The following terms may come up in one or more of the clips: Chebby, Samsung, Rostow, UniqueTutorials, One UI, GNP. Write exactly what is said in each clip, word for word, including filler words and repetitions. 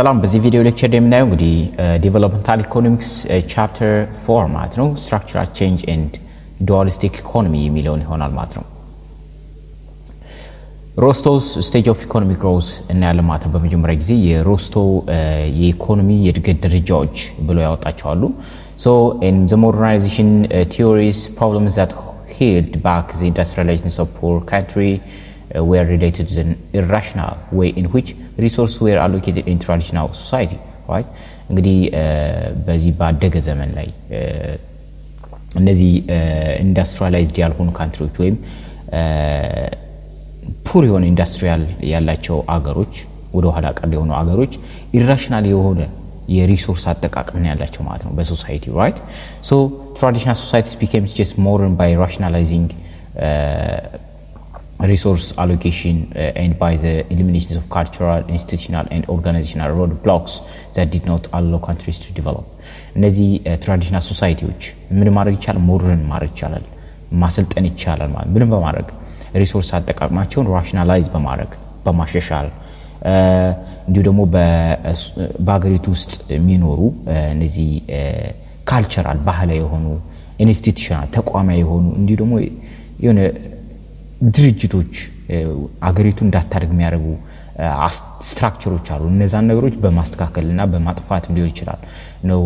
سلام بزي فيديو لكتشر ديمنا ودي Developmental Economics Chapter four ماتنو Structural Change and Dualistic Economy ميلون هون الماتنو Rostow's Stage of Economic Growth إنها لماتر بمجموعة جزية Rostow يكونومي يرقد رجوج بلو يوتاچوالو So in the modernization uh, theories, problems that held back the industrialization of poor country uh, were related to the irrational way in which resources were allocated in traditional society, right? Ngadi bazi ba dega zaman lai nazi industrialized yalhun country chwem poor yon industrial yallacho agaroch wodo hala qad yono agaroch irrational yone የሪሶርስ አጠቃቀም ያላቸው ማለት ነው በሶሳይቲ ራይት ሶ ትራዲሽናል ሶሳይቲስ ቢኬምስ ጀስት ሞደርን ባይ ራሽናላይዚንግ ሪሶርስ አሎኬሽን ኤንድ ባይ ዘ ኤሊሚኔሽን ኦፍ ካልቸራል ኢንስቲትዩሽናል ኤንድ ኦርጋናይዜሽናል ሮድ ብሎክስ ዛት ዲድ ኖት አሎ ካንትሪስ ቱ ዲቨሎፕ እነዚህ ትራዲሽናል ሶሳይቲዎች ምን ማድረግ ይችላል ሞደርን ማድረግ ይችላል ማሰልጠን ይችላል ማለት ምን በማድረግ ሪሶርስ አጠቃቀማቸውን ራሽናላይዝ በማድረግ በማሻሻል እንዲሁ ደግሞ በባገሪት ውስጥ የሚኖሩ እነዚህ ካልቸራል ባህላዊ የሆኑ ኢንስቲትዩሽናል ተቋማዊ የሆኑ እንዲሁ ደግሞ የሆነ ድርጅቶች አገሪቱ እንዳታደርግ የሚያደርጉ ስትራክቸሮች አሉ እነዛን ነገሮች በማስተካከልና በማጥፋት ሊሆን ይችላል ነው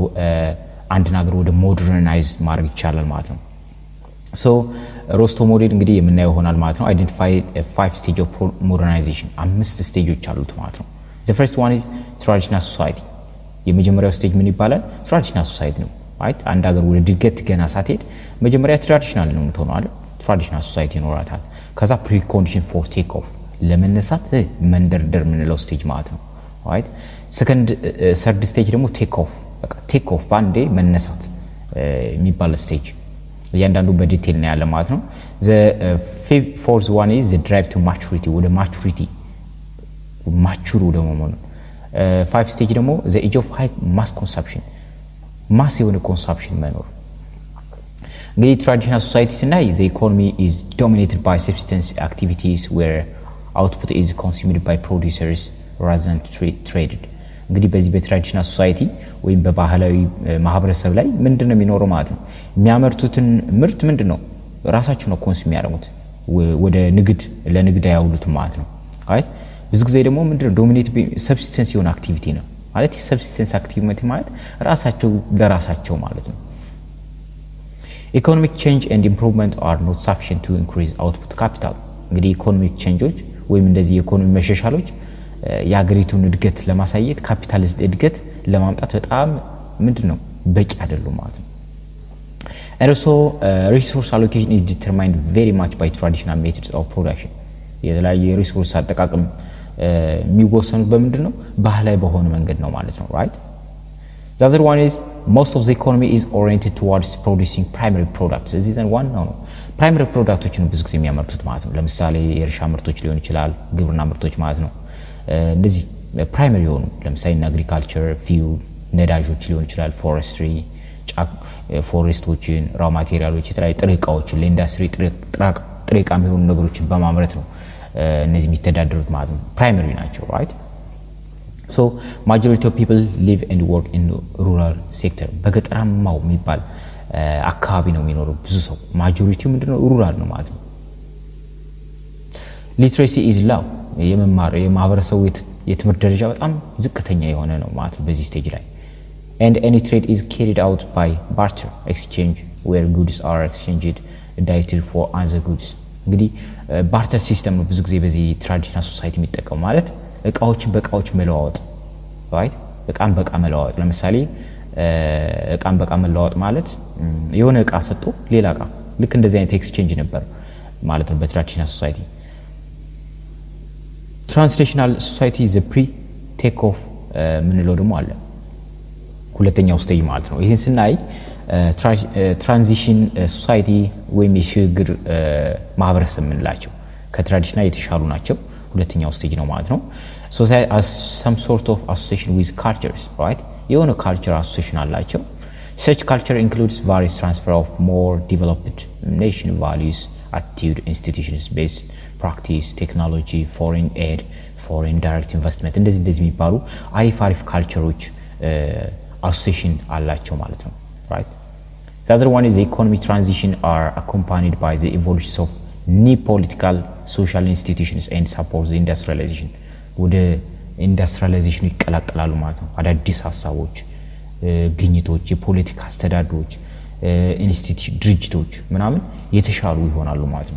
አንድ ነገር ወደ ሞደርናይዝ ማድረግ ይቻላል ማለት ነው so Rostow model እንግዲህ የምናየው ሆናል ማለት ነው identify five stage of modernization አምስት ስቴጆች አሉት ማለት ነው The first one is traditional society የመጀመሪያው ስቴጅ ምን ይባላል traditional society ነው right አንድ ሀገር ወደ ድገት ገና ሳትሄድ መጀመሪያ traditional ነው የምትሆነው አይደል traditional society ይኖራታል ከዛ precondition for take off ለመነሳት መንደርደር ምንለው ስቴጅ ማለት ነው right second third stage ደግሞ take off በቃ take off ባንዴ መነሳት የሚባል ስቴጅ ያንዳንዱ በዲቴል ነው ያለ ማለት ነው the fourth one is the drive to maturity ወደ maturity ማቹሩ ደሞ ማለት ፋይቭ ስቴጅ ደሞ the age of high mass consumption mass የሆነ consumption መኖር the traditional societies እና the economy is dominated by subsistence activities where output is consumed by producers rather than traded እንግዲህ በዚህ በትራዲሽናል ሶሳይቲ ወይም በባህላዊ ማህበረሰብ ላይ ምንድነው የሚኖረው ማለት ነው የሚያመርቱትን ምርት ምንድነው ራሳቸው ነው ኮንሱም ያደርጉት ወደ ንግድ ለንግድ ያውሉት ማለት ነው አይደል ብዙ ጊዜ ደግሞ ምንድነው ዶሚኔት ሰብስቴንስ የሆነ አክቲቪቲ ነው ማለት ሰብስቴንስ አክቲቪቲ ማለት ራሳቸው ለራሳቸው ማለት ነው ኢኮኖሚክ ቼንጅ ኤንድ ኢምፕሩቭመንት አር ኖት ሰፊሽንት ቱ ኢንክሪዝ አውትፑት ካፒታል እንግዲህ ኢኮኖሚክ ቼንጆች ወይም እንደዚህ የኢኮኖሚ መሻሻሎች ያገሪቱን እድገት ለማሳየት ካፒታሊስት እድገት ለማምጣት በጣም ምንድነው በቂ አይደለም ማለት ነው and also uh, resource allocation is determined very much by traditional methods of production የላየ ሪሶርስ አጠቃቀም የሚወሰኑት በመንድነው ባህላዊ በሆነ መንገድ ነው ማለት ነው right the other one is most of the economy is oriented towards producing primary products this is one no primary products which ብዙ ጊዜ የሚያመርቱት ማለት ነው ለምሳሌ የእርሻ ምርቶች ሊሆን ይችላል ግብርና ምርቶች ማለት ነው እንደዚህ ፕራይመሪ የሆኑ ለምሳሌ አግሪካልቸር ፊው ነዳጆች ሊሆን ይችላል ፎረስትሪ ፎረስቶችን ራ ማቴሪያሎች የተለያዩ ጥሪቃዎችን ለኢንዱስትሪ ጥራቅ ጥሪቃ የሚሆኑ ነገሮችን በማምረት ነው እነዚህ የሚተዳደሩት ማለት ነው ፕራይመሪ ናቸው right so majority of people live and work in rural sector በገጠራማው የሚባል አካባቢ ነው የሚኖሩ ብዙ ሰው ማጆሪቲው ምንድነው ሩራል ነው ማለት ነው literacy is low የመማር የማህበረሰቡ የትምህርት ደረጃ በጣም ዝቅተኛ የሆነ ነው ማለት በዚህ ስቴጅ ላይ and any trade is carried out by barter exchange where goods are exchanged directly for other goods እንግዲህ ባርተር ሲስተም ነው ብዙ ጊዜ በዚህ ትራዲሽናል ሶሳይቲ የሚጠቀሙ ማለት እቃዎችን በእቃዎች መለዋወጥ right እቃን በእቃ መለዋወጥ ለምሳሌ እቃን በእቃ መለዋወጥ ማለት የሆነ እቃ ሰጥቶ ሌላ እቃ ልክ እንደዚህ አይነት ኤክስቼንጅ ነበር ማለት ነው በትራዲሽናል ሶሳይቲ ትራንስሌሽናል ሶሳይቲ ዘ ፕሪ ቴክ ኦፍ ምን ነው ደሞ አለ ሁለተኛው ስቴጅ ማለት ነው ይሄን ስናይ ትራንዚሽን ሶሳይቲ ወይ ሚሽግር ማህበረሰብ ምንላቸው ከትራዲሽናል የተሻሉ ናቸው ሁለተኛው ስቴጅ ነው ማለት ነው ሶሳይቲ as some sort of association with cultures right የሆነ cultural association አላቸው such culture includes various transfer of more developed nation values attitude institutions based practice technology foreign aid foreign direct investment. And this is the Miparu, Arif culture which association Allacho Malatum, right? The other one is the economic transition are accompanied by the evolution of new political, social institutions and supports the industrialization. With the industrialization, other disaster watch, Ginitochi, political standard watch, institute, bridge watch, Manaman, yet shall we want Alumatum.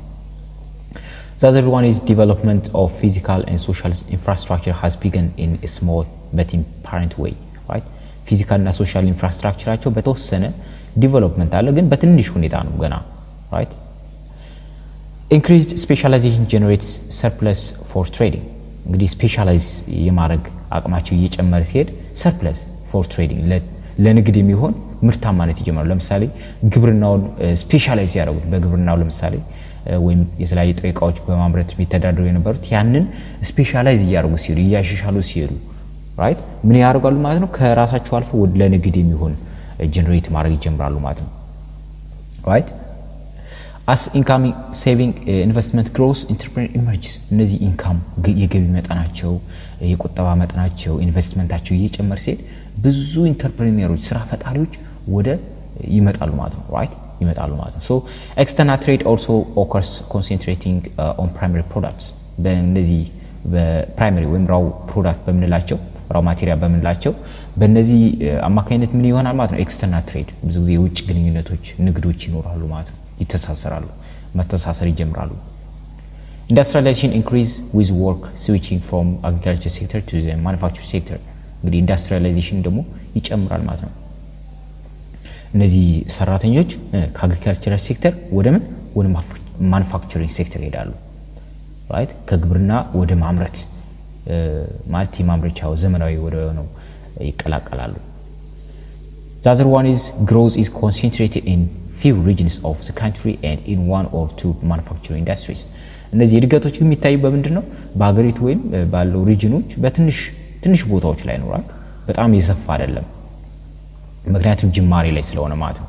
The other one is development of physical and social infrastructure has begun in a small but apparent way, right? Physical and social infrastructure, but also development again, but in this one, right? Increased specialization generates surplus for trading. The specialized Yamarag Akmachu Yich and Mercier surplus for trading. Let Lenegdi Mihon, Murtamanati Jamalam Sally, Gibernal specialized Yarrow, Begurnalam Sally, when Israeli Trek Ouch Bamret Vitadadu and Bert Yanin, specialized Yarrow Siri, Yashalusiru, right? Miniargal Mazno Kerasachal would Lenegdi Mihon generate Marigi Jamralumatum, right? As income saving uh, investment grows, entrepreneur emerges. Nazi income, you give me an actual, you could have an actual investment that you each and Mercedes, Bizu entrepreneur, Srafat Aruch, Woda, you met Alumatum, right? You met Alumatum. So, external trade also occurs concentrating uh, on primary products. Then, Nazi, the primary, when raw product, Bemelacho, raw material, Bemelacho, Benazi, a macanet million Almatum, external trade, Bizu, which Grinutuch, Negruchin or Alumatum. ይተሳሰራሉ መተሳሰር ይጀምራሉ industrialization increase with work switching from agriculture sector to the manufacture sector እንግዲህ industrialization ደግሞ ይጨምራል ማለት ነው እነዚህ ሰራተኞች ከagriculture sector ወደ ምን ወደ manufacturing sector ይሄዳሉ right ከግብርና ወደ ማምረት ማልቲ ማምረቻው ዘመናዊ ወደ ነው ይቀላቀላሉ the other one is growth is concentrated in few regions of the country and in one or two manufacturing industries. And as you get to meet Taiba Mendino, Bagarit Wim, Balo Regionuch, Betanish, Tinish Botoch Line, right? But I'm is a father. Magnetic Jim Mari Leslonamato.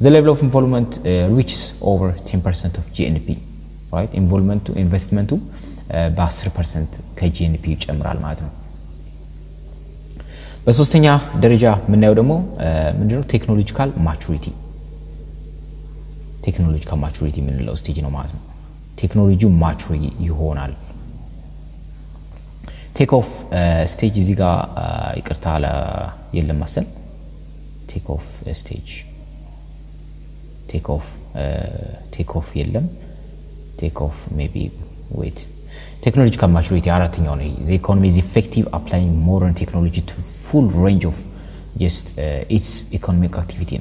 The level of involvement uh, reaches over ten percent of G N P, right? Involvement to investment to ten percent K G N P, Emral Madam. But Sostenia, Dereja Meneudomo, Mendino technological maturity. Technological maturity means low stage no technology maturity you honal take off uh, stage ziga ikartala yellem masel take off uh, stage take off uh, take off yellem take off maybe wait technological maturity aratin only the economy is effective applying modern technology to full range of just uh, its economic activity.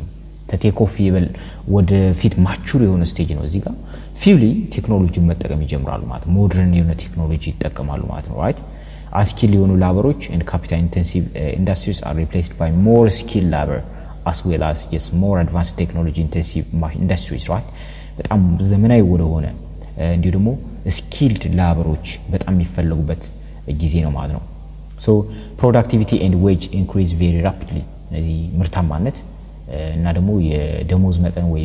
Take off even would fit mature on a stage in Oziga. Fully technology metagamijemralmat, modern unit technology takamalumat, right? As skill laboruch and capital intensive industries are replaced by more skilled labor as well as just more advanced technology intensive industries, right? But I'm the many would own and you know skilled laboruch, but I'm a fellow but a gizino madno. So productivity and wage increase very rapidly. The Murtamanet. ናደሙ የደሞዝ መጠን ወይ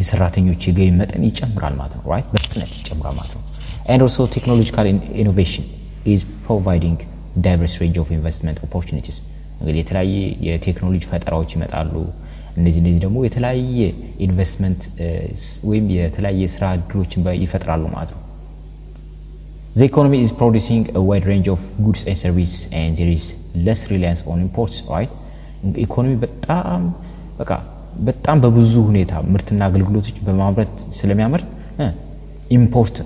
የሰራተኞች የገቢ መጠን ይጨምራል ማለት ነው right በፍጥነት ይጨምራል ማለት ነው and also technological innovation is providing diverse range of investment opportunities እንግዲህ የተለያየ የቴክኖሎጂ ፈጠራዎች ይመጣሉ እነዚህ እነዚህ ደግሞ የተለያየ ኢንቨስትመንት ወይ የተለያየ ስራ ድሮችን ይፈጥራሉ ማለት ነው. The economy is producing a wide range of goods and services and there is less reliance on imports, right? ኢኮኖሚ በጣም በቃ በጣም በብዙ ሁኔታ ምርትና አገልግሎቶች በማምረት ስለሚያመርት ኢምፖርት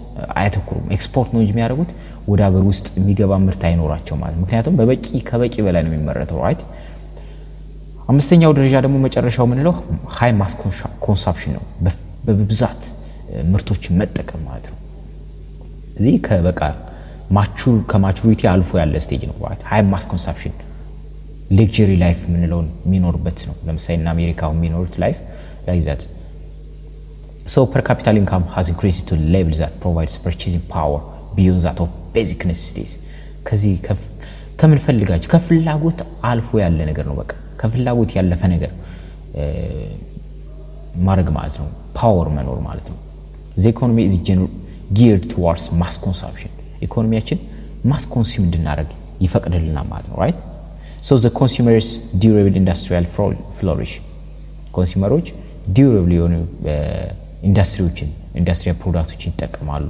አይተኩሩም ኤክስፖርት ነው እንጂ የሚያደርጉት ወደ ሀገር ውስጥ የሚገባ ምርት አይኖራቸው ማለት ምክንያቱም በበቂ ከበቂ በላይ ነው የሚመረተው right አምስተኛው ደረጃ ደግሞ መጨረሻው ምን ነው ሃይ ማስ ኮንሰምፕሽን ነው በብዛት ምርቶች መጠቀም ማለት ነው እዚህ ከበቃ ማቹር ከማቹሪቲ አልፎ ያለ ስቴጅ ነው right ሃይ ማስ ኮንሰምፕሽን luxury life minalon minor bet no lemsay in America minor life like that so per capita income has increased to levels that provides purchasing power beyond that of basic necessities kazi kamen felligachu kaflagut alfo yalle neger no baka kaflagut yallefa neger marag ማለት ነው power manor ማለት ነው the economy is geared towards mass consumption economy achin mass consumed naragi yifaqdilna ማለት ነው right so the consumers durable industrial flourish consumers durable የሆኑ ኢንደስትሪዎችን industrial products ይጠቀማሉ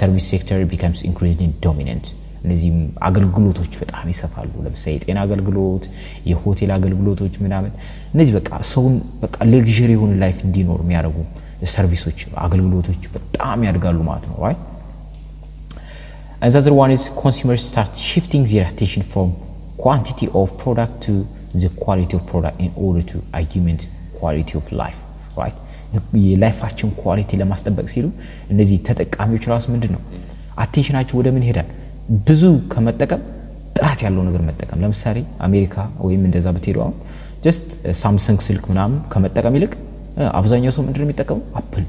service sector becomes increasingly dominant እነዚህ አገልግሎቶች በጣም ይሰፋሉ ለምሳሌ የጤና አገልግሎት የሆቴል አገልግሎቶች ምናምን እነዚህ በቃ ሰው በቃ ሌክዠሪ የሆኑ ላይፍ እንዲኖር የሚያደርጉ ሰርቪሶች አገልግሎቶች በጣም ያድጋሉ ማለት ነው right another one is consumers start shifting their attention from quantity of product to the quality of product in order to augment quality of life right የላይፋችን ኳሊቲ ለማስተባበቅ ሲሉ እነዚህ ተጠቃሚዎች ራስ ምንድነው አቴንሽናቸው ወደ ምን ሄዳል ብዙ ከመጠቀም ጥራት ያለው ነገር መጠቀም ለምሳሌ አሜሪካ ወይም እንደዛ በቴዶው just Samsung ስልክ ምናምን ከመጠቀም ይልቅ አብዛኛው ሰው ምንድነው የሚጠቀሙ Apple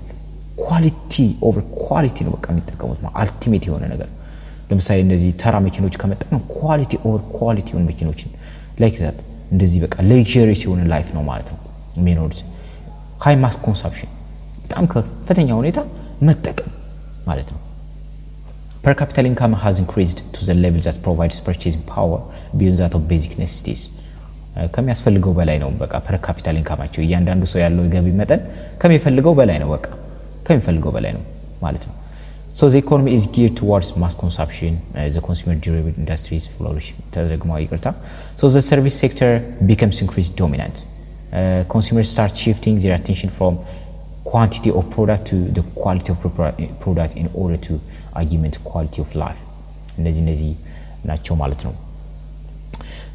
quality over quality ነው በቃ የሚጠቀሙት ማለት ultimate የሆነ ነገር ለምሳሌ እንደዚህ ተራ መኪኖች ከመጠቀም quality over quality የሆኑ መኪኖችን like that እንደዚህ በቃ luxurious የሆነ life ነው ማለት ነው የሚኖሩት high mass consumption በጣም ከፍተኛ ሁኔታ መጠቀም ማለት ነው per capita income has increased to the level that provides purchasing power beyond that of basic necessities ከሚያስፈልገው በላይ ነው በቃ per capita income አቸው እያንዳንዱ ሰው ያለው ገቢ መጠን ከሚፈልገው በላይ ነው በቃ ከሚፈልገው በላይ ነው ማለት ነው so the economy is geared towards mass consumption uh, the consumer driven industries flourish ተደግሞ ይቅርታ so the service sector becomes increasingly dominant uh, consumers start shifting their attention from quantity of product to the quality of product in order to augment quality of life nezi nezi nacho ማለት ነው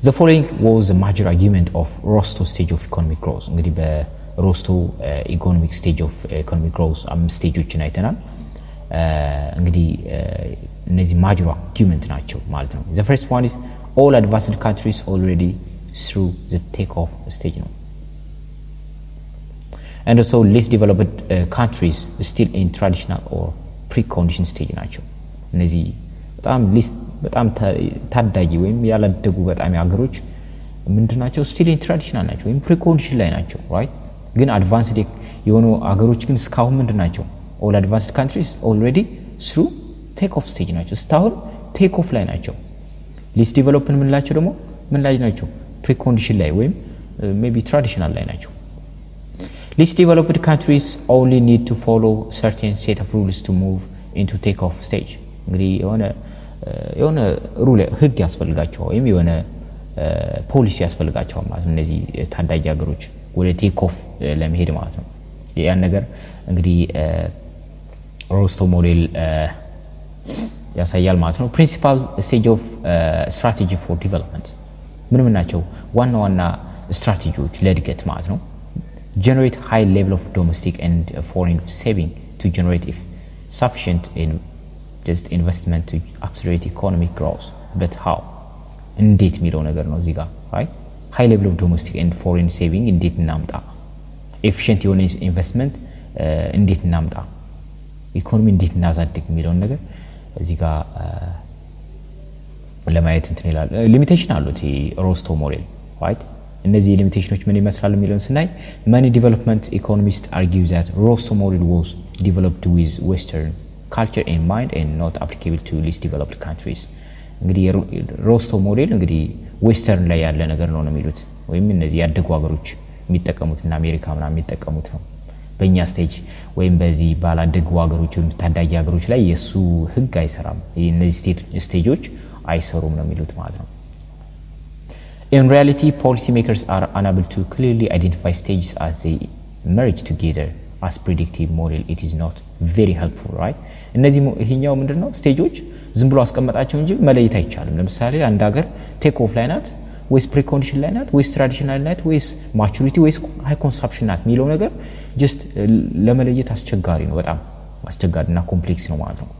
the following was the major argument of Rostow stage of economic growth እንግዲህ በሮስቶው economic stage of economic growth አምስት ስቴጆችን አይተናል እንግዲህ nezi major argument ናቸው ማለት ነው the first one is all advanced countries already through the take off stage ነው and also less developed uh, countries still in traditional or precondition stage ናቸው እነዚህ በጣም ሊስት በጣም ታዳጊ ወይም ያላደጉ በጣም ያገሮች ምንድናቸው still in traditional ናቸው ወይም precondition ላይ ናቸው right ግን advanced የሆኑ አገሮች ግን ስካውን ምንድናቸው all advanced countries already through take off stage ናቸው ስታውን take off ላይ ናቸው least development ምንላቸው ደግሞ ምን ላይ ናቸው precondition ላይ ወይም maybe traditional ላይ ናቸው least developed countries only need to follow certain set of rules to move into take off stage እንግዲህ የሆነ የሆነ ሩል ህግ ያስፈልጋቸው ወይም የሆነ ፖሊሲ ያስፈልጋቸው ማለት ነው እነዚህ ታዳጊ ሀገሮች ወደ ቴክ ኦፍ ለመሄድ ማለት ነው ያን ነገር እንግዲህ ሮስቶው ሞዴል ያሳያል ማለት ነው principal stage of uh, strategy for development ምን ምን ናቸው ዋና ዋና ስትራቴጂዎች ለእድገት ማለት ነው generate high level of domestic and foreign saving to generate if sufficient in just investment to accelerate economic growth but how እንዴት የሚለው ነገር ነው እዚህ ጋር right high level of domestic and foreign saving እንዴት እናምጣ efficient የሆነ investment እንዴት እናምጣ ኢኮኖሚ እንዴት እናሳድግ የሚለው ነገር እዚህ ጋር ለማየት እንትን ይላል ሊሚቴሽን አሉት ሮስቶው ሞዴል right እነዚህ ሊሚቴሽኖች ምን ይመስላል የሚለውን ስናይ many development economists argue that Rostow model was developed with western culture in mind and not applicable to least developed countries እንግዲህ ሮስቶው ሞዴል እንግዲህ western ላይ ያለ ነገር ነው ነው የሚሉት ወይም እነዚህ ያደጉ ሀገሮች የሚጠቀሙት እና አሜሪካ ምናምን የሚጠቀሙት ነው በእኛ ስቴጅ ወይም በዚህ ባላደጉ ሀገሮች ወይም ታዳጊ ሀገሮች ላይ የሱ ህግ አይሰራም እነዚህ ስቴጆች አይሰሩም ነው የሚሉት ማለት ነው In reality, policymakers are unable to clearly identify stages as they merge together. As predictive model, it is not very helpful, right? እነዚህ ይሄኛው ምንድነው ስቴጆች ዝም ብሎ አስቀመጣቸው እንጂ መለየት አይቻልም። ለምሳሌ አንድ ሀገር ቴክ ኦፍ ላይ ናት ወይስ ፕሪኮንዲሽን ላይ ናት ወይስ ትራዲሽናል ናት ወይስ ማቹሪቲ ወይስ ሃይ ኮንሰምፕሽን ናት የሚለው ነገር just ለመለየት አስቸጋሪ ነው። በጣም አስቸጋሪና ኮምፕሌክስ ነው ማለት ነው።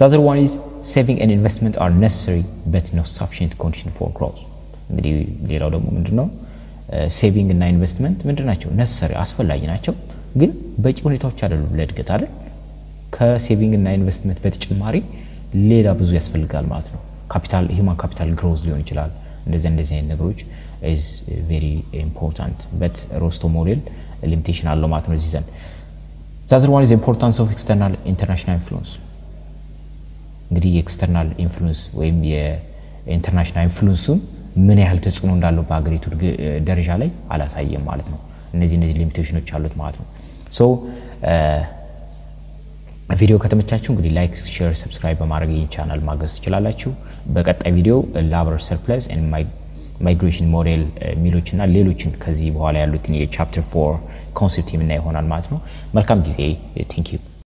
The other one is saving and investment are necessary but not sufficient condition for growth. እንግዲህ ሌላው ደግሞ ምንድነው ሴቪንግ እና ኢንቨስትመንት ምንድናቸው ነሰሪ አስፈላጊ ናቸው ግን በቂ ሁኔታዎች አይደሉም ለእድገት አይደል ከሴቪንግ እና ኢንቨስትመንት በተጨማሪ ሌላ ብዙ ያስፈልጋል ማለት ነው ካፒታል ሂውማን ካፒታል ግሮዝ ሊሆን ይችላል እንደዚህ እንደዚህ አይነት ነገሮች is very important but Rostow model limitation አለው ማለት ነው እዚህ ዘንድ the other one is the importance of external international influence غري external influence ويم يه international influence من هل تسقون دالو باقري ترج درجة لي على سعيه مالتنا نزين نزين limitations وشالوت مالتنا so فيديو كتمة تشون غري like share subscribe مارجين channel ماجس تشللا تشو بقت فيديو labor surplus and migration model ميلوشنا ليلوشن كذي بحاله لوتني chapter four concept من هون الماتنا مالكم جزء thank you